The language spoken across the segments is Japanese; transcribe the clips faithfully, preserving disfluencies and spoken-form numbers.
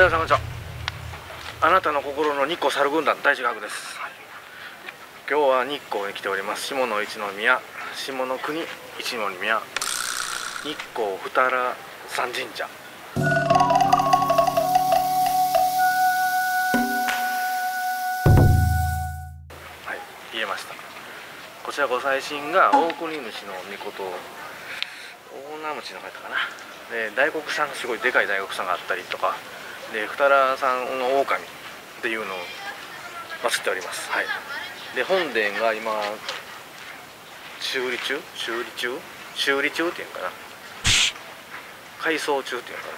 はい、皆さんこんにちは。あなたの心の日光猿軍団大地画伯です。はい、今日は日光に来ております。下の一宮、下の国一の宮、日光二荒山神社。はい、言えました。こちらご祭神が大国主の御事を大名持ちの方かな。で、大黒さんがすごいでかい大黒さんがあったりとかで、二荒さんの狼っていうのを祀っております。はい、で本殿が今修理中修理中修理中っていうのかな、改装中っていうのか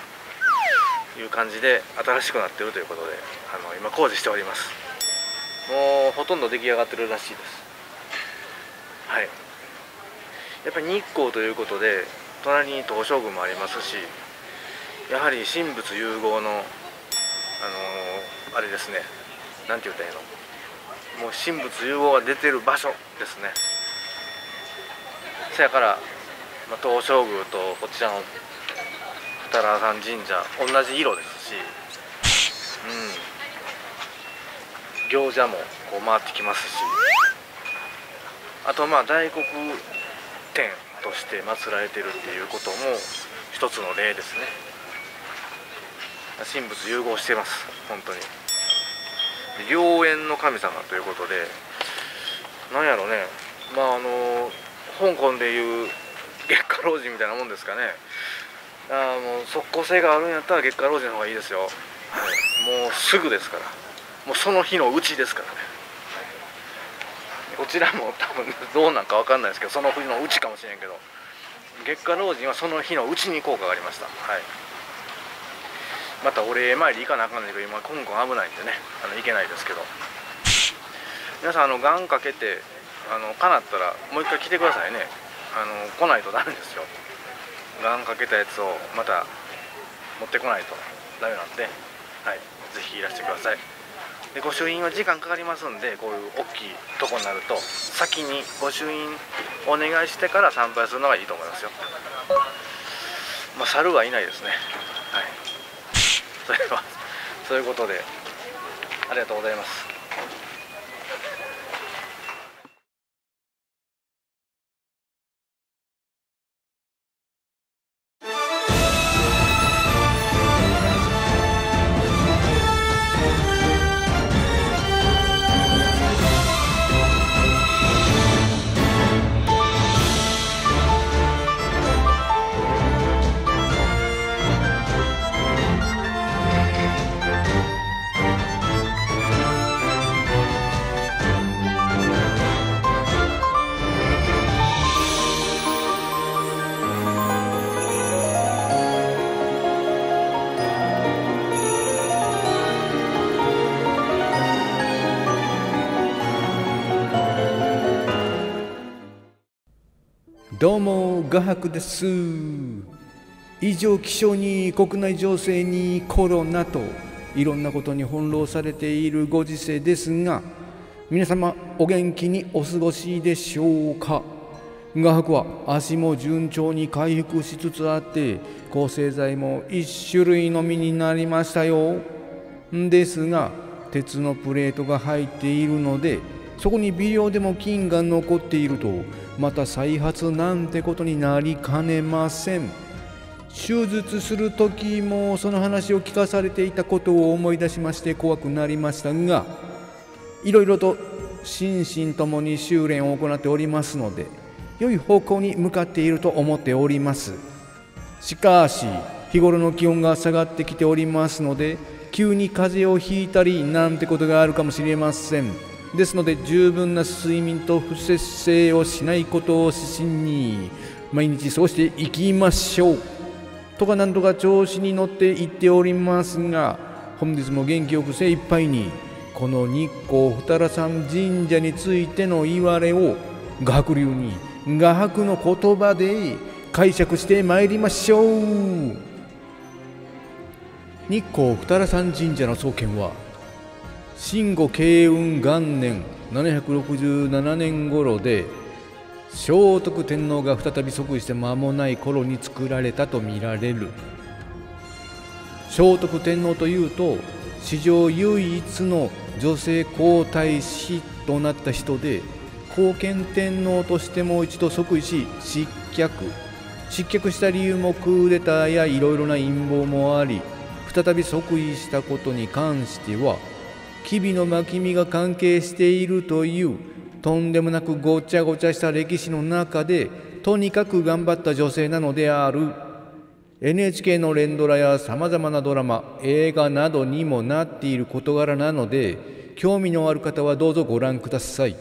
な、いう感じで新しくなってるということで、あの今工事しております。もうほとんど出来上がってるらしいです。はい、やっぱり日光ということで隣に東照宮もありますし、やはり神仏融合のあのー、あれですね、なんて言ったらいいの、もう神仏融合が出てる場所ですね。そやから、まあ、東照宮とこちらの二荒山神社同じ色ですし、うん、行者もこう回ってきますし、あとまあ大黒天として祀られてるっていうことも一つの例ですね。神仏融合してます、本当に。良縁の神様ということで、なんやろね、まああの香港でいう月下老人みたいなもんですかね。あの即効性があるんやったら月下老人の方がいいですよ。もうすぐですから、もうその日のうちですからね。こちらも多分どうなんかわかんないですけど、その日のうちかもしれんけど、月下老人はその日のうちに効果がありました。はい、またお礼参り行かなあかんねんけど、今香港危ないんでね、あの行けないですけど、皆さんあの願かけて、あのかなったらもう一回来てくださいね。あの来ないとダメですよ。願かけたやつをまた持ってこないとダメなんで、はい、ぜひいらしてください。で御朱印は時間かかりますんで、こういう大きいとこになると先に御朱印お願いしてから参拝するのがいいと思いますよ。まあ猿はいないですね。はい、それではそういうことでありがとうございます。どうも、画伯です。異常気象に国内情勢にコロナといろんなことに翻弄されているご時世ですが、皆様お元気にお過ごしでしょうか。画伯は足も順調に回復しつつあって、抗生剤も一種類のみになりましたよ。ですが鉄のプレートが入っているので、そこに微量でも菌が残っているとまた再発なんてことになりかねません。手術する時もその話を聞かされていたことを思い出しまして怖くなりましたが、いろいろと心身ともに修練を行っておりますので、良い方向に向かっていると思っております。しかし日頃の気温が下がってきておりますので、急に風邪をひいたりなんてことがあるかもしれません。ですので十分な睡眠と不節制をしないことを指針に毎日過ごしていきましょう。とかなんとか調子に乗っていっておりますが、本日も元気よく精一杯にこの日光二荒山神社についてのいわれを画伯流に画伯の言葉で解釈してまいりましょう。日光二荒山神社の創建は新語慶運元年ななひゃくろくじゅうななねん頃で、聖徳天皇が再び即位して間もない頃に作られたとみられる。聖徳天皇というと史上唯一の女性皇太子となった人で、光顕天皇としても一度即位し失脚失脚した理由もクーデターやいろいろな陰謀もあり、再び即位したことに関しては吉備の真備が関係しているというとんでもなくごちゃごちゃした歴史の中で、とにかく頑張った女性なのである。エヌエイチケー の連ドラやさまざまなドラマ、映画などにもなっている事柄なので、興味のある方はどうぞご覧ください。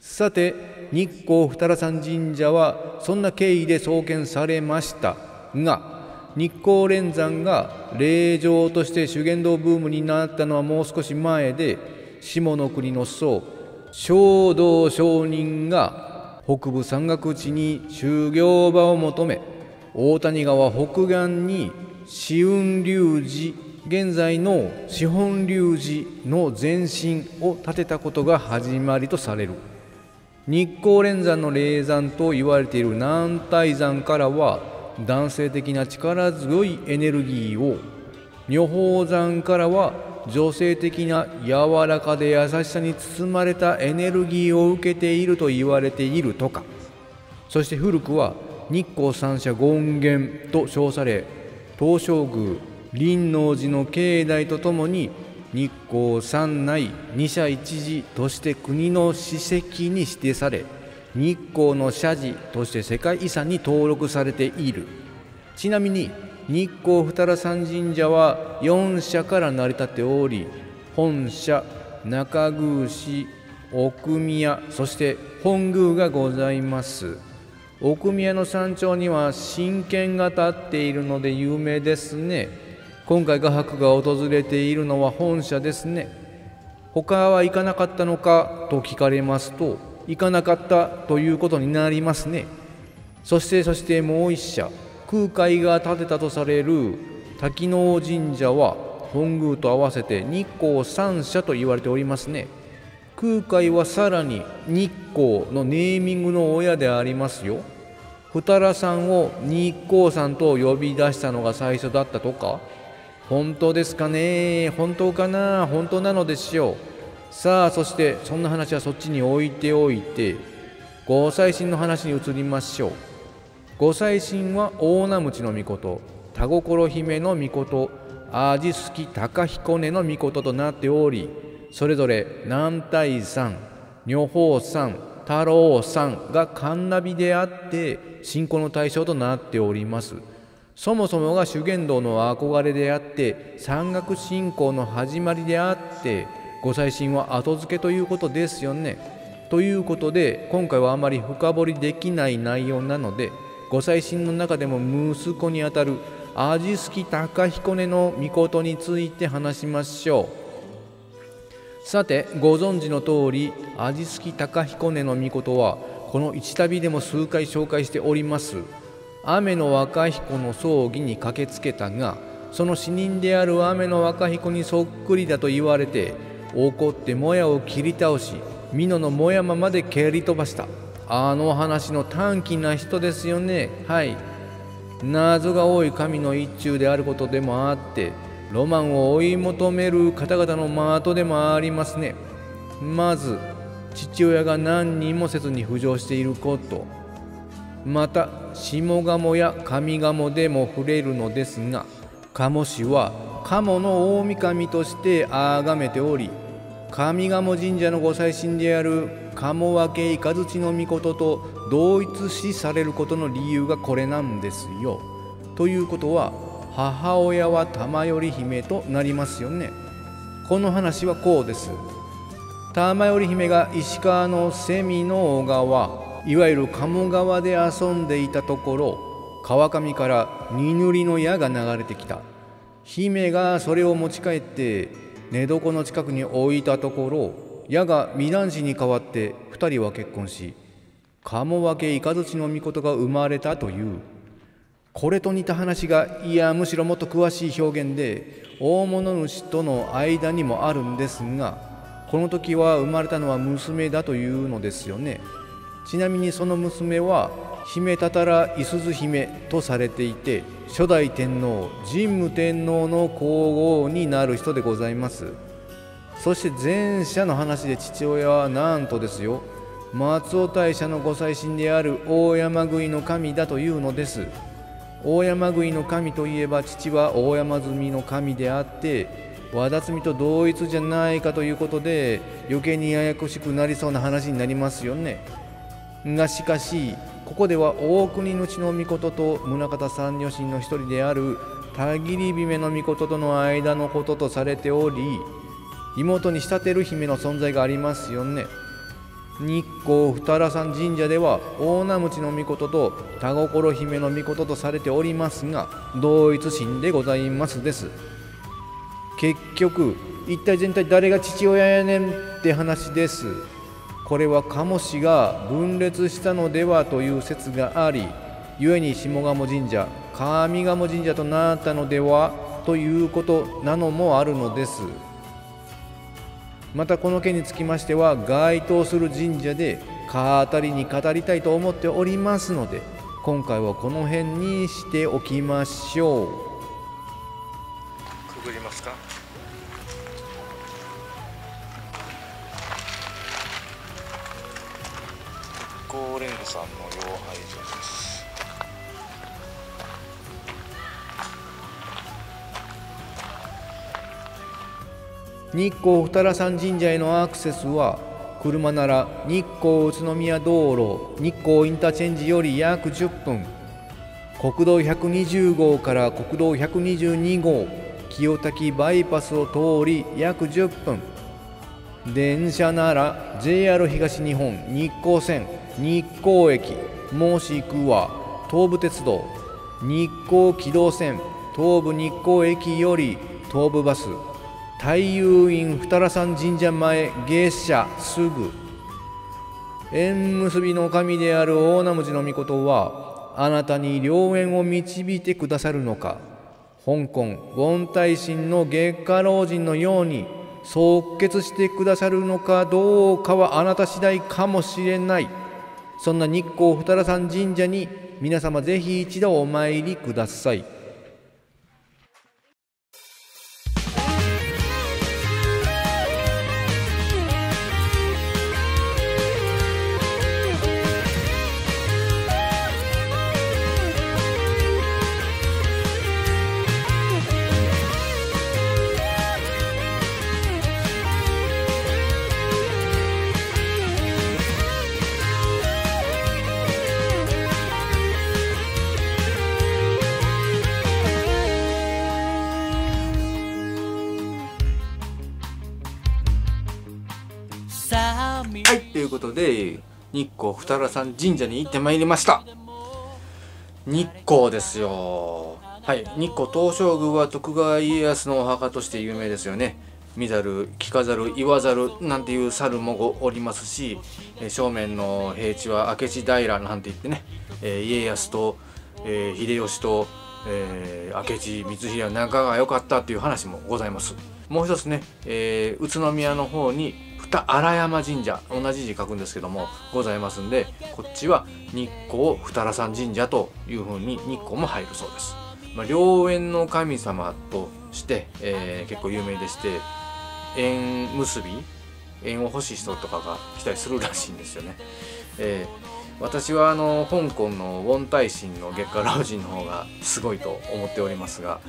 さて、日光二荒山神社はそんな経緯で創建されましたが、日光連山が霊場として修験道ブームになったのはもう少し前で、下の国の僧勝道上人が北部山岳地に修行場を求め、大谷川北岸に紫雲龍寺、現在の紫本龍寺の前身を建てたことが始まりとされる。日光連山の霊山と言われている男体山からは男性的な力強いエネルギーを、女峰山からは女性的な柔らかで優しさに包まれたエネルギーを受けていると言われているとか。そして古くは日光三社権現と称され、東照宮輪王寺の境内とともに日光三内二社一寺として国の史跡に指定され、日光の社寺として世界遺産に登録されている。ちなみに日光二荒山神社はよん社から成り立っており、本社、中宮市、奥宮、そして本宮がございます。奥宮の山頂には神剣が立っているので有名ですね。今回画伯が訪れているのは本社ですね。他は行かなかったのかと聞かれますと、行かなかったということになりますね。そしてそしてもう一社、空海が建てたとされる滝納神社は本宮と合わせて日光三社と言われておりますね。空海はさらに日光のネーミングの親でありますよ。二荒山を日光山と呼び出したのが最初だったとか。本当ですかね、本当かな、本当なのでしょう。さあ、そしてそんな話はそっちに置いておいて、ご祭神の話に移りましょう。ご祭神は大名鞭の御事、田心姫の御事、味好き高彦根の御事となっており、それぞれ男体山、女峰山、太郎山が神ナビであって信仰の対象となっております。そもそもが修験道の憧れであって、山岳信仰の始まりであって、ご祭神は後付けということですよね。ということで今回はあまり深掘りできない内容なので、ご祭神の中でも息子にあたる味好き高彦根の御事について話しましょう。さて、ご存知の通り味好き高彦根の御事はこの一旅でも数回紹介しております。雨の若彦の葬儀に駆けつけたが、その死人である雨の若彦にそっくりだと言われて怒ってもやを切り倒し、美濃のもやままで蹴り飛ばした、あの話の短気な人ですよね。はい、謎が多い神の一中であることでもあって、ロマンを追い求める方々の的でもありますね。まず父親が何人もせずに浮上していること、また下鴨や上鴨でも触れるのですが、鴨氏は鴨の大神として崇めており、上鴨神社のご祭神である鴨分雷の御事と同一視されることの理由がこれなんですよ。ということは母親は玉依姫となりますよね。この話はこうです。玉依姫が石川の蝉の小川、いわゆる鴨川で遊んでいたところ、川上からにぬりの矢が流れてきた。姫がそれを持ち帰って寝床の近くに置いたところ、矢が美男子に変わってふたりは結婚し、鴨分雷の御事が生まれたという、これと似た話が、いやむしろもっと詳しい表現で大物主との間にもあるんですが、この時は生まれたのは娘だというのですよね。ちなみにその娘は姫たたら五十姫とされていて、初代天皇神武天皇の皇后になる人でございます。そして前者の話で父親はなんとですよ、松尾大社のご祭神である大山喰の神だというのです。大山喰の神といえば父は大山積の神であって和田積と同一じゃないかということで、余計にややこしくなりそうな話になりますよね。がしかしここでは大国主の御事と宗像三女神の一人である田切姫の御事との間のこととされており、妹に仕立てる姫の存在がありますよね。日光二荒山神社では大名持の御事と田心姫の御事とされておりますが、同一神でございますです。結局一体全体誰が父親やねんって話です。これは賀茂氏が分裂したのではという説があり、故に下鴨神社上鴨神社となったのではということなのもあるのです。またこの件につきましては該当する神社で語りに語りたいと思っておりますので、今回はこの辺にしておきましょう。くぐりますか。光蓮さんの養拝所です。日光二荒山神社へのアクセスは車なら日光宇都宮道路日光インターチェンジより約じゅっぷん、国道ひゃくにじゅう号から国道ひゃくにじゅうに号清滝バイパスを通り約じゅっぷん、電車なら ジェイアール 東日本日光線日光駅もしくは東武鉄道日光軌道線東武日光駅より東武バス太遊院二荒山神社前下車すぐ。縁結びの神である大名持の御事はあなたに良縁を導いてくださるのか、香港権大神の月下老人のように即決してくださるのかどうかはあなた次第かもしれない。そんな日光二荒山神社に皆様ぜひ一度お参りください。はい、ということで日光二荒山神社に行ってまいりました。日光ですよ。はい、日光東照宮は徳川家康のお墓として有名ですよね。見ざる聞かざる言わざるなんていう猿もおりますし、正面の平地は明智平なんて言ってね、家康と秀吉と明智光秀は仲が良かったという話もございます。もう一つね、えー、宇都宮の方に二荒山神社、同じ字書くんですけどもございますんで、こっちは日光二荒山神社というふうに日光も入るそうです。まあ、良縁の神様として、えー、結構有名でして、縁結び縁を欲しい人とかが来たりするらしいんですよね。えー、私はあの香港のウォン大神の月下老人の方がすごいと思っておりますが、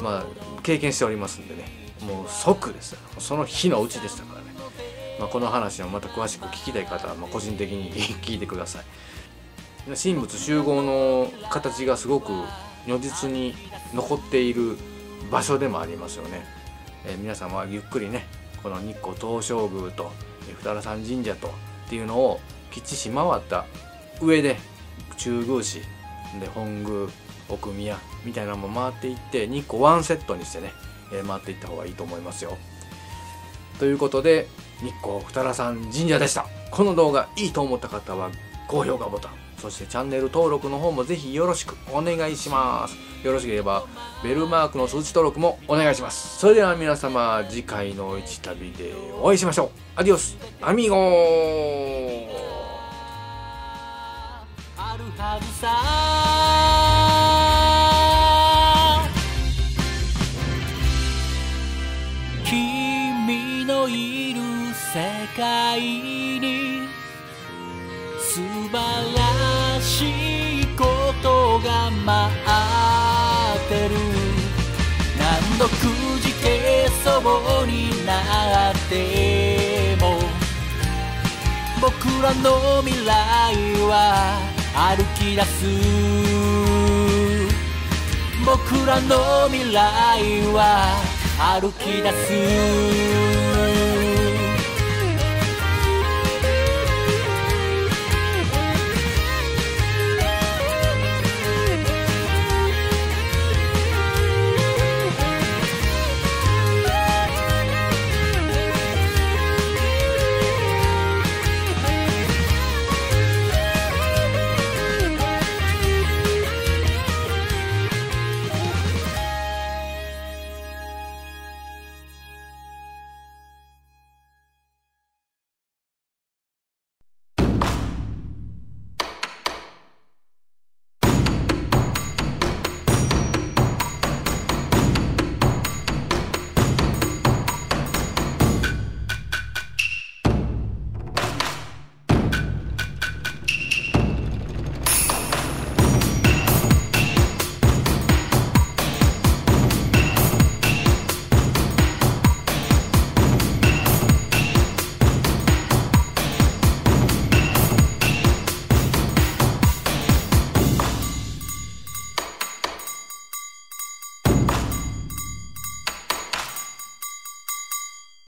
まあ経験しておりますんでね、もう即ですよ、その日のうちでしたからね。まあ、この話をまた詳しく聞きたい方はまあ個人的に聞いてください。神仏集合の形がすごく如実に残っている場所でもありますよね。えー、皆さんはゆっくりね、この日光東照宮と二荒山神社とっていうのをきっちし回った上で中宮市で本宮奥宮みたいなのも回っていって日光ワンセットにしてね、回っていった方がいいと思いますよ。ということで日光二荒山神社でした。この動画いいと思った方は高評価ボタン、そしてチャンネル登録の方もぜひよろしくお願いします。よろしければベルマークの通知登録もお願いします。それでは皆様、次回の一旅でお会いしましょう。アディオスアミーゴー。はずさ」「君のいる世界に素晴らしいことが待ってる」「何度くじけそうになっても」「僕らの未来は歩き出す」「僕らの未来は歩き出す」